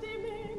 de me.